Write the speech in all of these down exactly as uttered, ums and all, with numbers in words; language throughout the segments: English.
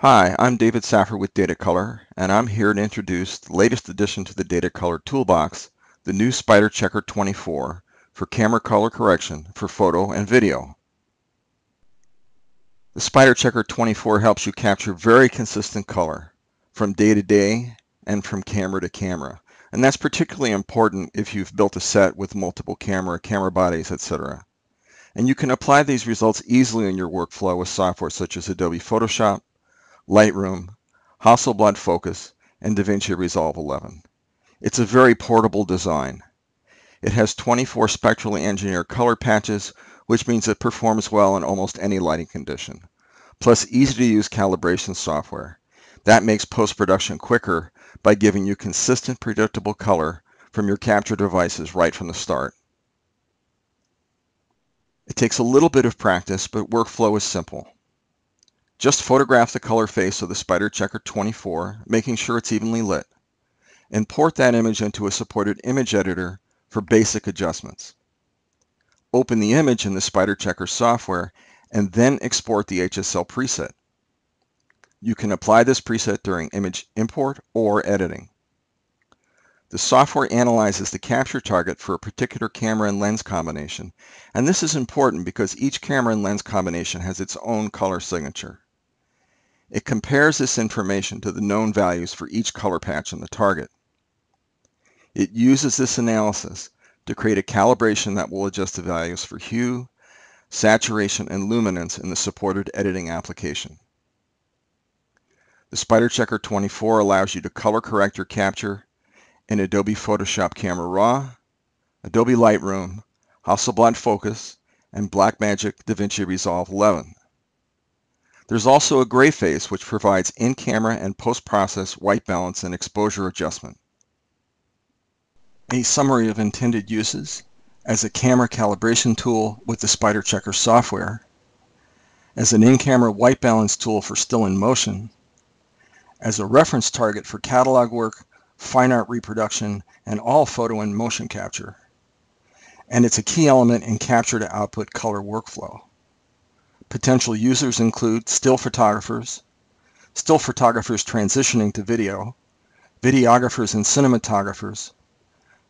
Hi, I'm David Saffer with Datacolor, and I'm here to introduce the latest addition to the Datacolor toolbox, the new SpyderCHECKR twenty-four for camera color correction for photo and video. The SpyderCHECKR twenty-four helps you capture very consistent color from day to day and from camera to camera. And that's particularly important if you've built a set with multiple camera, camera bodies, et cetera. And you can apply these results easily in your workflow with software such as Adobe Photoshop, Lightroom, Hasselblad Focus, and DaVinci Resolve eleven. It's a very portable design. It has twenty-four spectrally engineered color patches, which means it performs well in almost any lighting condition, plus easy-to-use calibration software. That makes post-production quicker by giving you consistent, predictable color from your capture devices right from the start. It takes a little bit of practice, but workflow is simple. Just photograph the color face of the SpyderCHECKR twenty-four, making sure it's evenly lit. Import that image into a supported image editor for basic adjustments. Open the image in the SpyderCHECKR software and then export the H S L preset. You can apply this preset during image import or editing. The software analyzes the capture target for a particular camera and lens combination, and this is important because each camera and lens combination has its own color signature. It compares this information to the known values for each color patch in the target. It uses this analysis to create a calibration that will adjust the values for hue, saturation, and luminance in the supported editing application. The SpyderCHECKR twenty-four allows you to color correct your capture in Adobe Photoshop Camera Raw, Adobe Lightroom, Hasselblad Focus, and Blackmagic DaVinci Resolve eleven. There's also a gray phase which provides in-camera and post-process white balance and exposure adjustment. A summary of intended uses as a camera calibration tool with the SpyderCHECKR software, as an in-camera white balance tool for still in motion, as a reference target for catalog work, fine art reproduction, and all photo and motion capture. And it's a key element in capture to output color workflow. Potential users include still photographers, still photographers transitioning to video, videographers and cinematographers,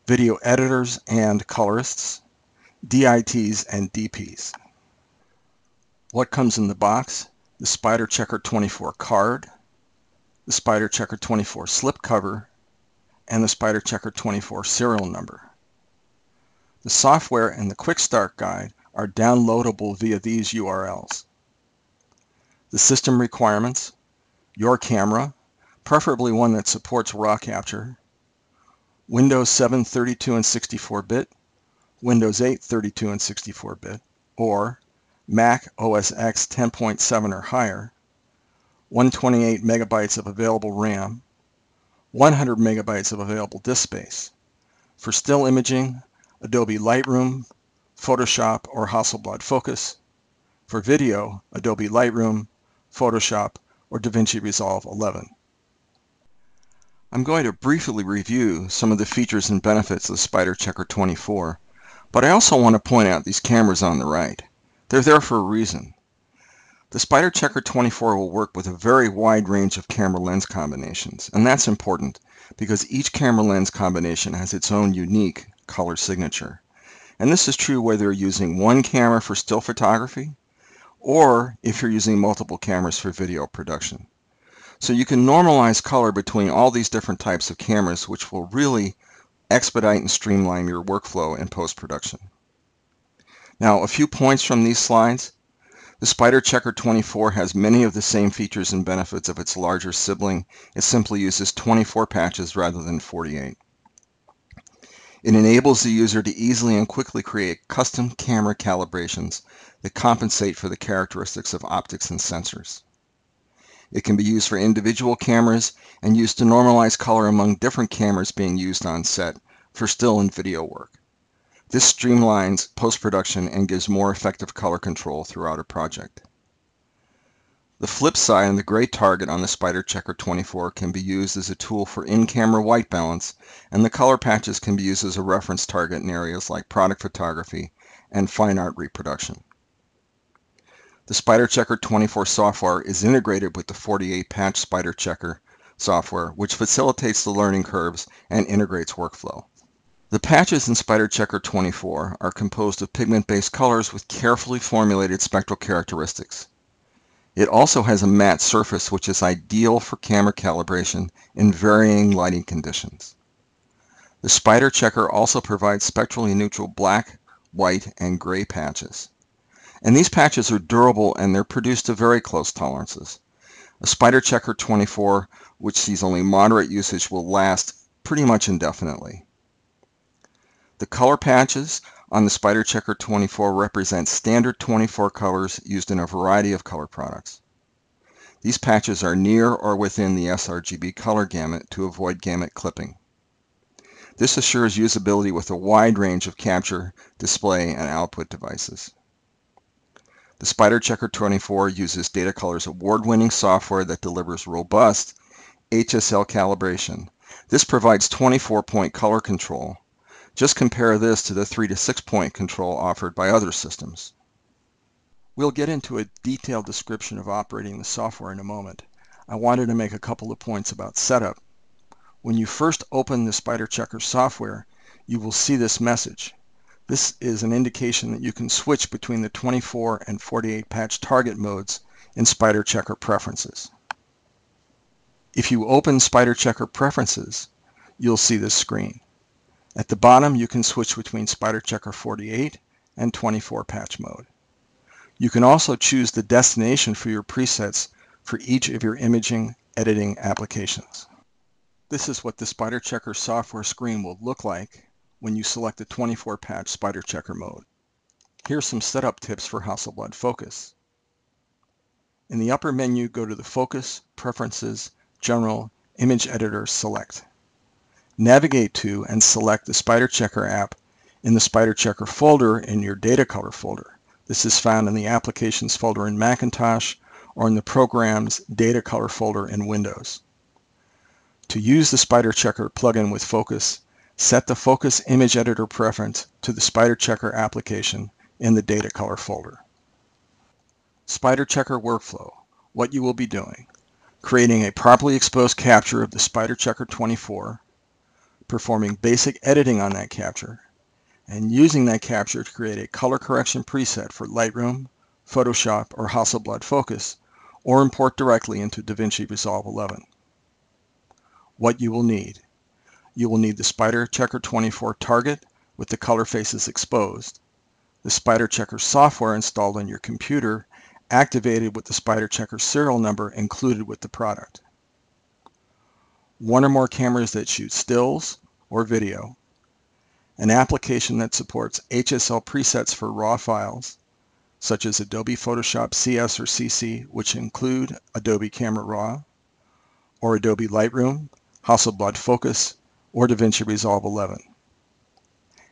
video editors and colorists, D I Ts and D Ps. What comes in the box? The SpyderCHECKR twenty-four card, the SpyderCHECKR twenty-four slipcover, and the SpyderCHECKR twenty-four serial number. The software and the Quick Start Guide are downloadable via these U R Ls. The system requirements: your camera, preferably one that supports RAW capture, Windows seven thirty-two and sixty-four bit, Windows eight thirty-two and sixty-four bit, or Mac O S ten ten point seven or higher, one hundred twenty-eight megabytes of available RAM, one hundred megabytes of available disk space. For still imaging, Adobe Lightroom, Photoshop, or Hasselblad Focus. For video, Adobe Lightroom, Photoshop, or DaVinci Resolve eleven. I'm going to briefly review some of the features and benefits of the SpyderCHECKR twenty-four, but I also want to point out these cameras on the right. They're there for a reason. The SpyderCHECKR twenty-four will work with a very wide range of camera lens combinations, and that's important because each camera lens combination has its own unique color signature. And this is true whether you're using one camera for still photography or if you're using multiple cameras for video production. So you can normalize color between all these different types of cameras, which will really expedite and streamline your workflow in post-production. Now, a few points from these slides. The SpyderCHECKR twenty-four has many of the same features and benefits of its larger sibling. It simply uses twenty-four patches rather than forty-eight. It enables the user to easily and quickly create custom camera calibrations that compensate for the characteristics of optics and sensors. It can be used for individual cameras and used to normalize color among different cameras being used on set for still and video work. This streamlines post-production and gives more effective color control throughout a project. The flip side and the gray target on the SpyderCHECKR twenty-four can be used as a tool for in-camera white balance, and the color patches can be used as a reference target in areas like product photography and fine art reproduction. The SpyderCHECKR twenty-four software is integrated with the forty-eight patch SpyderCHECKR software, which facilitates the learning curves and integrates workflow. The patches in SpyderCHECKR twenty-four are composed of pigment-based colors with carefully formulated spectral characteristics. It also has a matte surface, which is ideal for camera calibration in varying lighting conditions. The SpyderCHECKR also provides spectrally neutral black, white, and gray patches. And these patches are durable and they're produced to very close tolerances. A SpyderCHECKR twenty-four, which sees only moderate usage, will last pretty much indefinitely. The color patches on the SpyderCHECKR twenty-four represent standard twenty-four colors used in a variety of color products. These patches are near or within the s R G B color gamut to avoid gamut clipping. This assures usability with a wide range of capture, display, and output devices. The SpyderCHECKR twenty-four uses Datacolor's award-winning software that delivers robust H S L calibration. This provides twenty-four point color control. Just compare this to the three to six point control offered by other systems. We'll get into a detailed description of operating the software in a moment. I wanted to make a couple of points about setup. When you first open the SpyderCHECKR software, you will see this message. This is an indication that you can switch between the twenty-four and forty-eight patch target modes in SpyderCHECKR Preferences. If you open SpyderCHECKR Preferences, you'll see this screen. At the bottom, you can switch between SpyderCHECKR forty-eight and twenty-four patch mode. You can also choose the destination for your presets for each of your imaging editing applications. This is what the SpyderCHECKR software screen will look like when you select the twenty-four patch SpyderCHECKR mode. Here's some setup tips for Hasselblad Focus. In the upper menu, go to the Focus, Preferences, General, Image Editor, Select. Navigate to and select the SpyderCHECKR app in the SpyderCHECKR folder in your Datacolor folder. This is found in the Applications folder in Macintosh or in the Programs Datacolor folder in Windows. To use the SpyderCHECKR plugin with Focus, set the Focus Image Editor preference to the SpyderCHECKR application in the Datacolor folder. SpyderCHECKR workflow. What you will be doing: creating a properly exposed capture of the SpyderCHECKR twenty-four, performing basic editing on that capture, and using that capture to create a color correction preset for Lightroom, Photoshop, or Hasselblad Focus, or import directly into DaVinci Resolve eleven. What you will need. You will need the SpyderCHECKR twenty-four target with the color faces exposed, the SpyderCHECKR software installed on your computer, activated with the SpyderCHECKR serial number included with the product, one or more cameras that shoot stills or video, an application that supports H S L presets for RAW files, such as Adobe Photoshop C S or C C, which include Adobe Camera Raw, or Adobe Lightroom, Hasselblad Focus, or DaVinci Resolve eleven.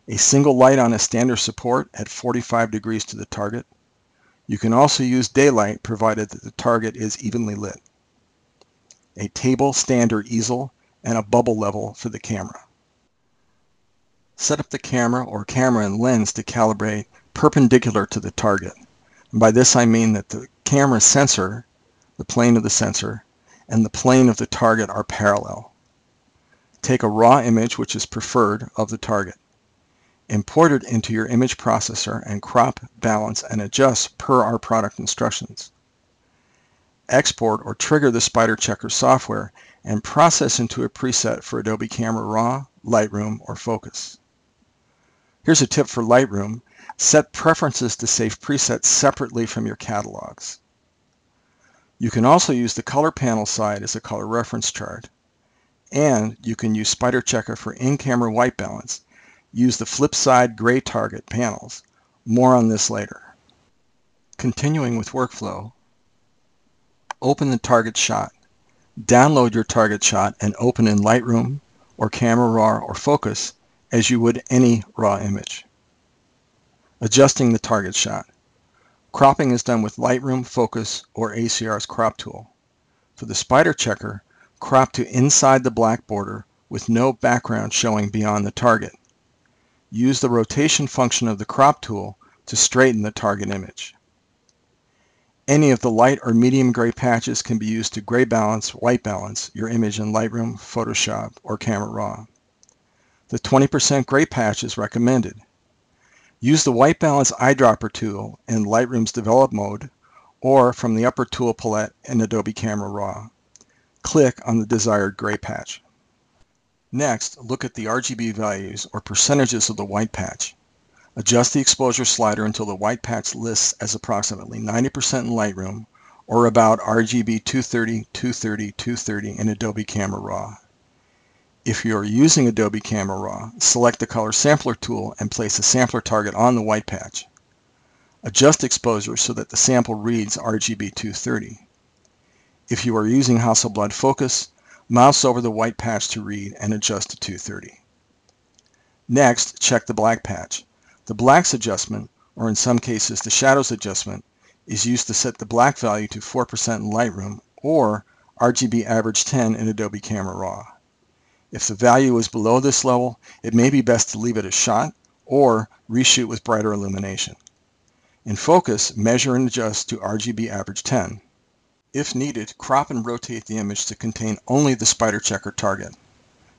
A single light on a standard support at forty-five degrees to the target. You can also use daylight provided that the target is evenly lit. A table, stand, or easel, and a bubble level for the camera. Set up the camera or camera and lens to calibrate perpendicular to the target. And by this I mean that the camera sensor, the plane of the sensor, and the plane of the target are parallel. Take a raw image, which is preferred, of the target. Import it into your image processor and crop, balance, and adjust per our product instructions. Export or trigger the SpyderCHECKR software and process into a preset for Adobe Camera Raw, Lightroom, or Focus. Here's a tip for Lightroom. Set preferences to save presets separately from your catalogs. You can also use the color panel side as a color reference chart. And you can use SpyderCHECKR for in-camera white balance. Use the flip side gray target panels. More on this later. Continuing with workflow, open the target shot. Download your target shot and open in Lightroom or Camera Raw or Focus as you would any raw image. Adjusting the target shot. Cropping is done with Lightroom, Focus, or A C R's crop tool. For the SpyderCHECKR, crop to inside the black border with no background showing beyond the target. Use the rotation function of the crop tool to straighten the target image. Any of the light or medium gray patches can be used to gray balance, white balance your image in Lightroom, Photoshop, or Camera Raw. The twenty percent gray patch is recommended. Use the white balance eyedropper tool in Lightroom's develop mode or from the upper tool palette in Adobe Camera Raw. Click on the desired gray patch. Next, look at the R G B values or percentages of the white patch. Adjust the exposure slider until the white patch lists as approximately ninety percent in Lightroom or about R G B two thirty, two thirty, two thirty in Adobe Camera Raw. If you are using Adobe Camera Raw, select the Color Sampler tool and place a sampler target on the white patch. Adjust exposure so that the sample reads R G B two thirty. If you are using Hasselblad Focus, mouse over the white patch to read and adjust to two thirty. Next, check the black patch. The blacks adjustment, or in some cases the shadows adjustment, is used to set the black value to four percent in Lightroom or R G B average ten in Adobe Camera Raw. If the value is below this level, it may be best to leave it as shot or reshoot with brighter illumination. In Focus, measure and adjust to R G B average ten. If needed, crop and rotate the image to contain only the SpyderCHECKR target.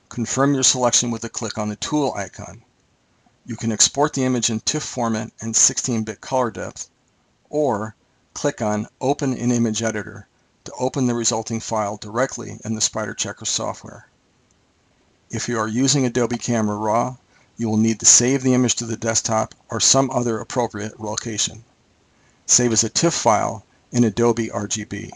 Confirm your selection with a click on the tool icon. You can export the image in TIFF format and sixteen bit color depth, or click on Open in Image Editor to open the resulting file directly in the SpyderCHECKR software. If you are using Adobe Camera Raw, you will need to save the image to the desktop or some other appropriate location. Save as a TIFF file in Adobe R G B.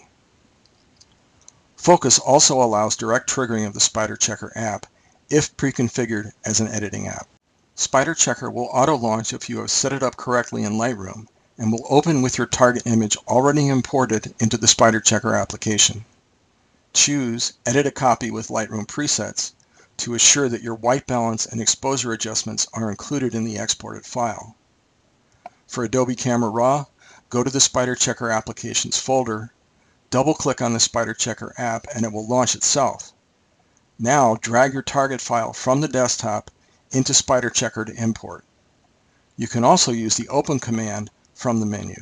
Focus also allows direct triggering of the SpyderCHECKR app if pre-configured as an editing app. SpyderCHECKR will auto-launch if you have set it up correctly in Lightroom and will open with your target image already imported into the SpyderCHECKR application. Choose Edit a Copy with Lightroom Presets to assure that your white balance and exposure adjustments are included in the exported file. For Adobe Camera Raw, go to the SpyderCHECKR Applications folder, double-click on the SpyderCHECKR app and it will launch itself. Now drag your target file from the desktop into SpyderCHECKR to import. You can also use the Open command from the menu.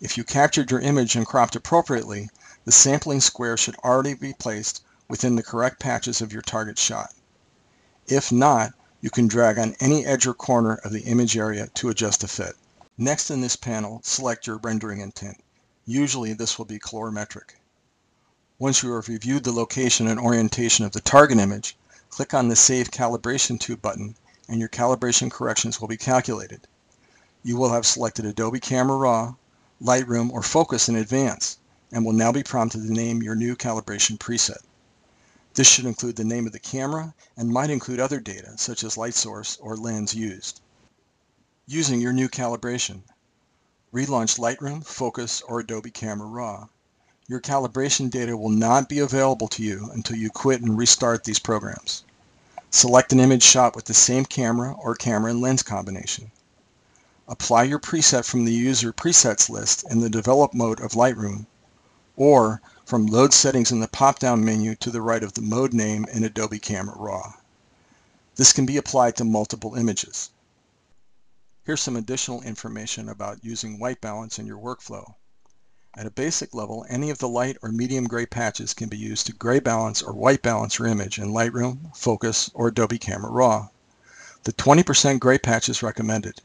If you captured your image and cropped appropriately, the sampling square should already be placed within the correct patches of your target shot. If not, you can drag on any edge or corner of the image area to adjust the fit. Next in this panel, select your rendering intent. Usually this will be colorimetric. Once you have reviewed the location and orientation of the target image, click on the Save Calibration To button and your calibration corrections will be calculated. You will have selected Adobe Camera Raw, Lightroom, or Focus in advance and will now be prompted to name your new calibration preset. This should include the name of the camera and might include other data such as light source or lens used. Using your new calibration, relaunch Lightroom, Focus, or Adobe Camera Raw. Your calibration data will not be available to you until you quit and restart these programs. Select an image shot with the same camera or camera and lens combination. Apply your preset from the User Presets list in the Develop mode of Lightroom or from Load Settings in the pop-down menu to the right of the mode name in Adobe Camera Raw. This can be applied to multiple images. Here's some additional information about using white balance in your workflow. At a basic level, any of the light or medium gray patches can be used to gray balance or white balance your image in Lightroom, Focus, or Adobe Camera Raw. The twenty percent gray patch is recommended.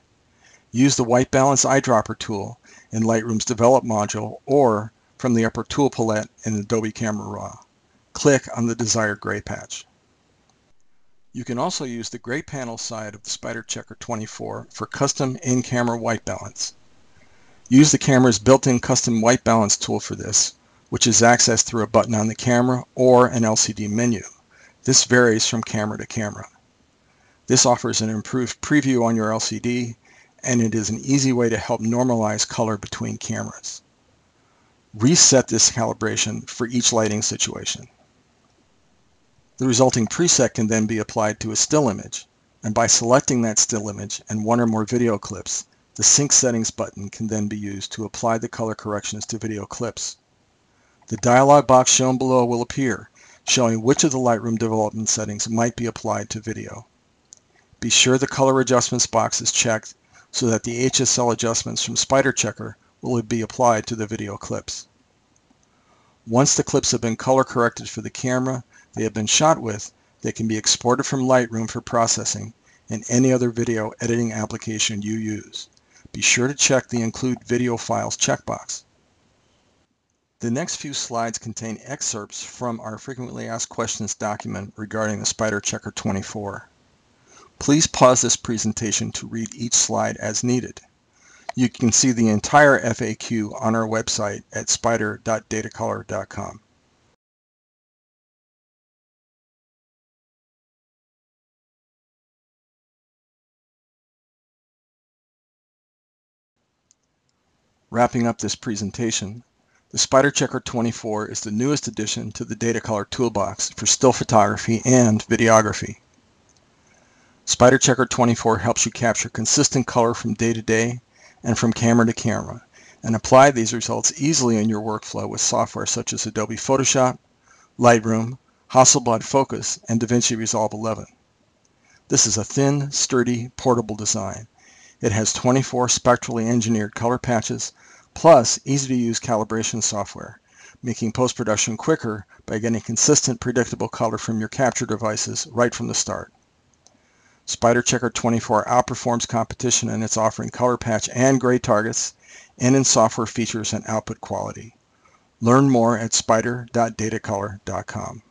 Use the white balance eyedropper tool in Lightroom's Develop module or from the upper tool palette in Adobe Camera Raw. Click on the desired gray patch. You can also use the gray panel side of the SpyderCHECKR twenty-four for custom in-camera white balance. Use the camera's built-in custom white balance tool for this, which is accessed through a button on the camera or an L C D menu. This varies from camera to camera. This offers an improved preview on your L C D, and it is an easy way to help normalize color between cameras. Reset this calibration for each lighting situation. The resulting preset can then be applied to a still image, and by selecting that still image and one or more video clips, the Sync Settings button can then be used to apply the color corrections to video clips. The dialog box shown below will appear, showing which of the Lightroom development settings might be applied to video. Be sure the color adjustments box is checked so that the H S L adjustments from SpyderCHECKR will be applied to the video clips. Once the clips have been color corrected for the camera they have been shot with, they can be exported from Lightroom for processing and any other video editing application you use. Be sure to check the Include Video Files checkbox. The next few slides contain excerpts from our Frequently Asked Questions document regarding the SpyderCHECKR twenty-four. Please pause this presentation to read each slide as needed. You can see the entire F A Q on our website at spyder dot datacolor dot com. Wrapping up this presentation, the SpyderCHECKR twenty-four is the newest addition to the Datacolor toolbox for still photography and videography. SpyderCHECKR twenty-four helps you capture consistent color from day to day and from camera to camera, and apply these results easily in your workflow with software such as Adobe Photoshop, Lightroom, Hasselblad Focus, and DaVinci Resolve eleven. This is a thin, sturdy, portable design. It has twenty-four spectrally engineered color patches, plus easy-to-use calibration software, making post-production quicker by getting consistent, predictable color from your capture devices right from the start. SpyderCHECKR twenty-four outperforms competition in its offering color patch and gray targets, and in software features and output quality. Learn more at spyder dot datacolor dot com.